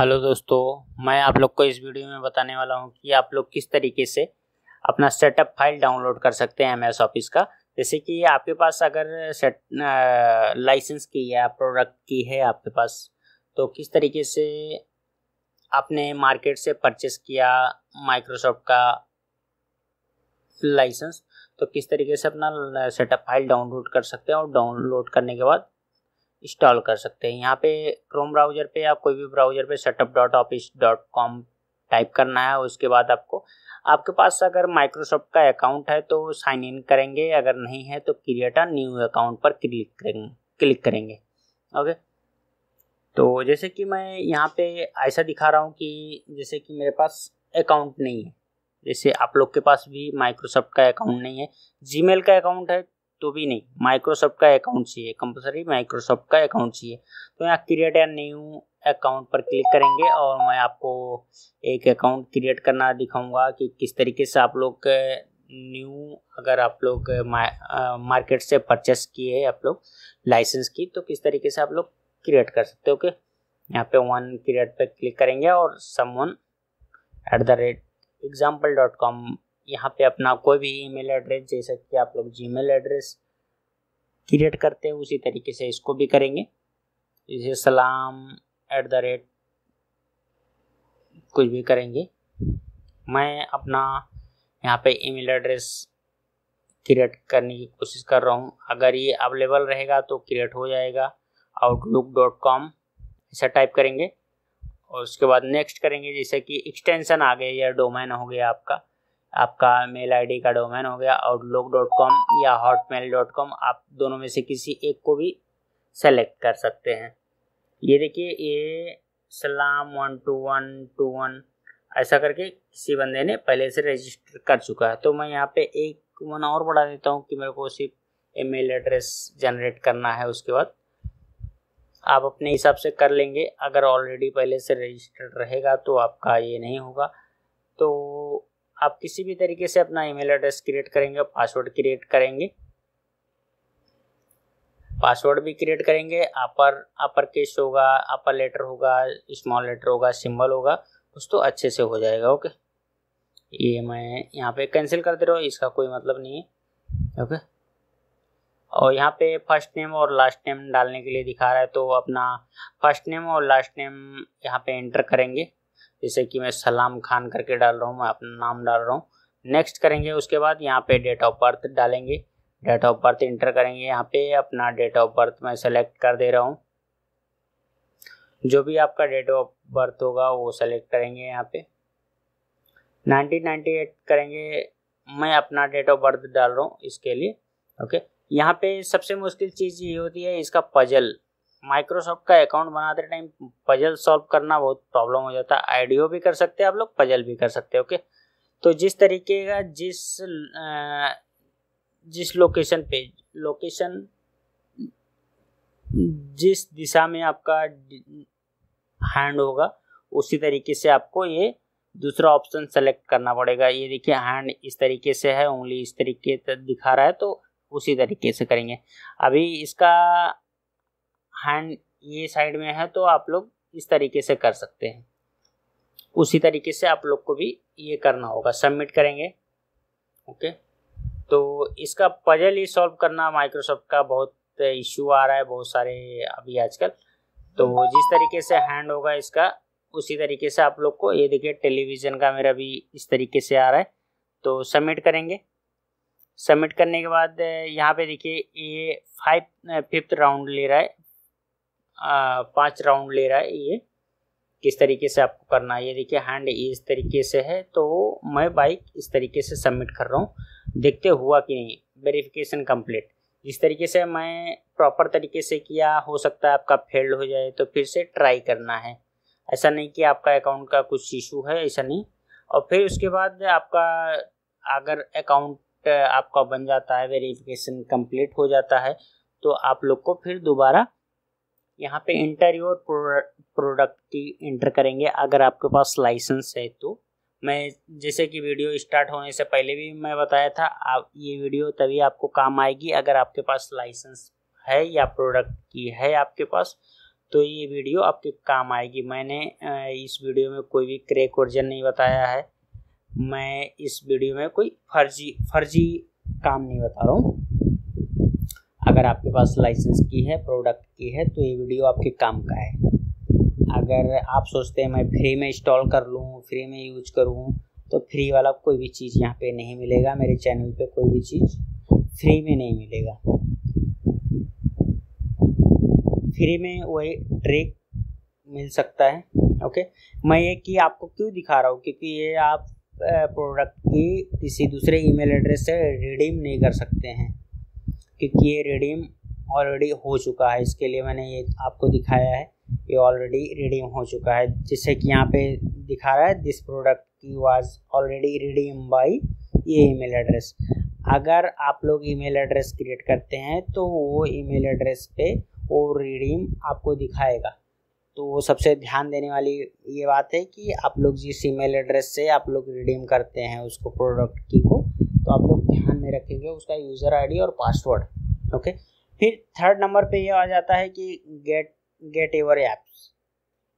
Hello दोस्तों, मैं आप लोग को इस वीडियो में बताने वाला हूं कि आप लोग किस तरीके से अपना सेटअप फाइल डाउनलोड कर सकते हैं एमएस ऑफिस का। जैसे कि आपके पास अगर लाइसेंस की या प्रोडक्ट की है आपके पास, तो किस तरीके से आपने मार्केट से परचेस किया माइक्रोसॉफ्ट का लाइसेंस, तो किस तरीके से अपना सेटअप फाइल डाउनलोड कर सकते हैं और डाउनलोड करने के बाद इंस्टॉल कर सकते हैं। यहाँ पे क्रोम ब्राउज़र पे या कोई भी ब्राउज़र पे setup.office.com टाइप करना है। उसके बाद आपके पास अगर माइक्रोसॉफ्ट का अकाउंट है तो साइन इन करेंगे, अगर नहीं है तो क्रिएट अ न्यू अकाउंट पर क्लिक करेंगे। ओके, तो जैसे कि मैं यहाँ पे ऐसा दिखा रहा हूँ कि जैसे कि मेरे पास अकाउंट नहीं है, जैसे आप लोग के पास भी माइक्रोसॉफ्ट का अकाउंट नहीं है, जीमेल का अकाउंट है तो भी नहीं, माइक्रोसॉफ्ट का अकाउंट चाहिए, कंपलसरी माइक्रोसॉफ्ट का अकाउंट चाहिए। तो यहाँ क्रिएट एंड न्यू अकाउंट पर क्लिक करेंगे और मैं आपको एक अकाउंट क्रिएट करना दिखाऊंगा कि किस तरीके से आप लोग न्यू, अगर आप लोग मार्केट से परचेस किए आप लोग लाइसेंस की, तो किस तरीके से आप लोग क्रिएट कर सकते हो। ओके, यहाँ पे वन क्रिएट पर क्लिक करेंगे और someone@example.com यहाँ पे अपना कोई भी ईमेल एड्रेस, जैसा कि आप लोग जीमेल एड्रेस क्रिएट करते हैं उसी तरीके से इसको भी करेंगे। जैसे salam@ कुछ भी करेंगे। मैं अपना यहाँ पे ईमेल एड्रेस क्रिएट करने की कोशिश कर रहा हूँ, अगर ये अवेलेबल रहेगा तो क्रिएट हो जाएगा। outlook.com ऐसा टाइप करेंगे और उसके बाद नेक्स्ट करेंगे। जैसे कि एक्सटेंशन आ गया या डोमेन हो गया, आपका मेल आईडी का डोमेन हो गया outlook.com या hotmail.com, आप दोनों में से किसी एक को भी सेलेक्ट कर सकते हैं। ये देखिए, ये salam12121 ऐसा करके किसी बंदे ने पहले से रजिस्टर कर चुका है, तो मैं यहाँ पे एक वन और बढ़ा देता हूँ कि मेरे को सिर्फ ईमेल एड्रेस जनरेट करना है। उसके बाद आप अपने हिसाब से कर लेंगे, अगर ऑलरेडी पहले से रजिस्टर्ड रहेगा तो आपका ये नहीं होगा। तो आप किसी भी तरीके से अपना ईमेल एड्रेस क्रिएट करेंगे, पासवर्ड क्रिएट करेंगे, पासवर्ड भी क्रिएट करेंगे। अपर केस होगा, अपर लेटर होगा, स्मॉल लेटर होगा, सिंबल होगा, कुछ तो अच्छे से हो जाएगा। ओके, ये मैं यहाँ पे कैंसिल कर दे रहा हूँ, इसका कोई मतलब नहीं है। ओके, और यहाँ पे फर्स्ट नेम और लास्ट नेम डालने के लिए दिखा रहा है, तो अपना फर्स्ट नेम और लास्ट नेम यहाँ पे एंटर करेंगे। जैसे कि मैं सलाम खान करके डाल रहा हूँ, मैं अपना नाम डाल रहा हूँ। नेक्स्ट करेंगे, उसके बाद यहाँ पे डेट ऑफ बर्थ डालेंगे, डेट ऑफ बर्थ इंटर करेंगे। यहाँ पे अपना डेट ऑफ बर्थ मैं सेलेक्ट कर दे रहा हूँ, जो भी आपका डेट ऑफ बर्थ होगा वो सेलेक्ट करेंगे। यहाँ पे 1998 करेंगे, मैं अपना डेट ऑफ बर्थ डाल रहा हूँ इसके लिए। ओके, यहाँ पे सबसे मुश्किल चीज़ ये होती है इसका पजल, माइक्रोसॉफ्ट का अकाउंट बनाते टाइम पजल सॉल्व करना बहुत प्रॉब्लम हो जाता है। आईडीओ भी कर सकते हैं आप लोग, पजल भी कर सकते हैं। ओके, तो जिस तरीके का जिस लोकेशन जिस दिशा में आपका हैंड होगा उसी तरीके से आपको ये दूसरा ऑप्शन सेलेक्ट करना पड़ेगा। ये देखिए, हैंड इस तरीके से है, उंगली इस तरीके से दिखा रहा है, तो उसी तरीके से करेंगे। अभी इसका हैंड ये साइड में है तो आप लोग इस तरीके से कर सकते हैं, उसी तरीके से आप लोग को भी ये करना होगा। सबमिट करेंगे। ओके, तो इसका पजल ही सॉल्व करना माइक्रोसॉफ्ट का बहुत इशू आ रहा है बहुत सारे अभी आजकल। तो जिस तरीके से हैंड होगा इसका उसी तरीके से आप लोग को, ये देखिए टेलीविज़न का मेरा भी इस तरीके से आ रहा है, तो सबमिट करेंगे। सबमिट करने के बाद यहाँ पे देखिए ये फिफ्थ राउंड ले रहा है, 5 राउंड ले रहा है। ये किस तरीके से आपको करना है, ये देखिए हैंड इस तरीके से है, तो मैं बाइक इस तरीके से सबमिट कर रहा हूँ, देखते हुआ कि नहीं। वेरिफिकेशन कंप्लीट, जिस तरीके से मैं प्रॉपर तरीके से किया, हो सकता है आपका फेल्ड हो जाए तो फिर से ट्राई करना है। ऐसा नहीं कि आपका अकाउंट का कुछ इशू है, ऐसा नहीं। और फिर उसके बाद आपका अगर अकाउंट आपका बन जाता है, वेरिफिकेशन कंप्लीट हो जाता है, तो आप लोग को फिर दोबारा यहाँ पे enter your product key enter करेंगे, अगर आपके पास लाइसेंस है तो। मैं जैसे कि वीडियो स्टार्ट होने से पहले भी मैं बताया था, आप ये वीडियो तभी आपको काम आएगी अगर आपके पास लाइसेंस है या प्रोडक्ट की है आपके पास, तो ये वीडियो आपके काम आएगी। मैंने इस वीडियो में कोई भी क्रैक वर्जन नहीं बताया है, मैं इस वीडियो में कोई फर्जी काम नहीं बता रहा हूँ। अगर आपके पास लाइसेंस की है, प्रोडक्ट की है, तो ये वीडियो आपके काम का है। अगर आप सोचते हैं मैं फ्री में इंस्टॉल कर लूँ, फ्री में यूज करूँ, तो फ्री वाला कोई भी चीज़ यहाँ पे नहीं मिलेगा। मेरे चैनल पे कोई भी चीज़ फ्री में नहीं मिलेगा। फ्री में वही ट्रिक मिल सकता है। ओके, मैं ये कि आपको क्यों दिखा रहा हूँ, क्योंकि ये आप प्रोडक्ट की किसी दूसरे ईमेल एड्रेस से रिडीम नहीं कर सकते हैं, क्योंकि ये रिडीम ऑलरेडी हो चुका है। इसके लिए मैंने ये आपको दिखाया है, ये ऑलरेडी रिडीम हो चुका है। जैसे कि यहाँ पे दिखा रहा है, this product key was already redeem by ये ईमेल एड्रेस। अगर आप लोग ईमेल एड्रेस क्रिएट करते हैं तो वो ईमेल एड्रेस पे वो रिडीम आपको दिखाएगा। तो सबसे ध्यान देने वाली ये बात है कि आप लोग जिस ईमेल एड्रेस से आप लोग रिडीम करते हैं उसको, प्रोडक्ट की को, तो आप लोग ध्यान में रखेंगे उसका यूज़र आईडी और पासवर्ड। ओके, फिर थर्ड नंबर पे ये आ जाता है कि गेट एवर एप्स।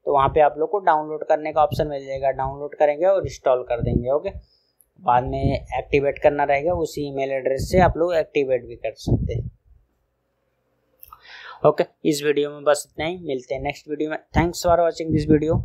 तो वहाँ पे आप लोग को डाउनलोड करने का ऑप्शन मिल जाएगा, डाउनलोड करेंगे और इंस्टॉल कर देंगे। ओके, बाद में एक्टिवेट करना रहेगा, उसी ईमेल एड्रेस से आप लोग एक्टिवेट भी कर सकते हैं। ओके, इस वीडियो में बस इतना ही। मिलते हैं नेक्स्ट वीडियो में। Thanks for watching this video.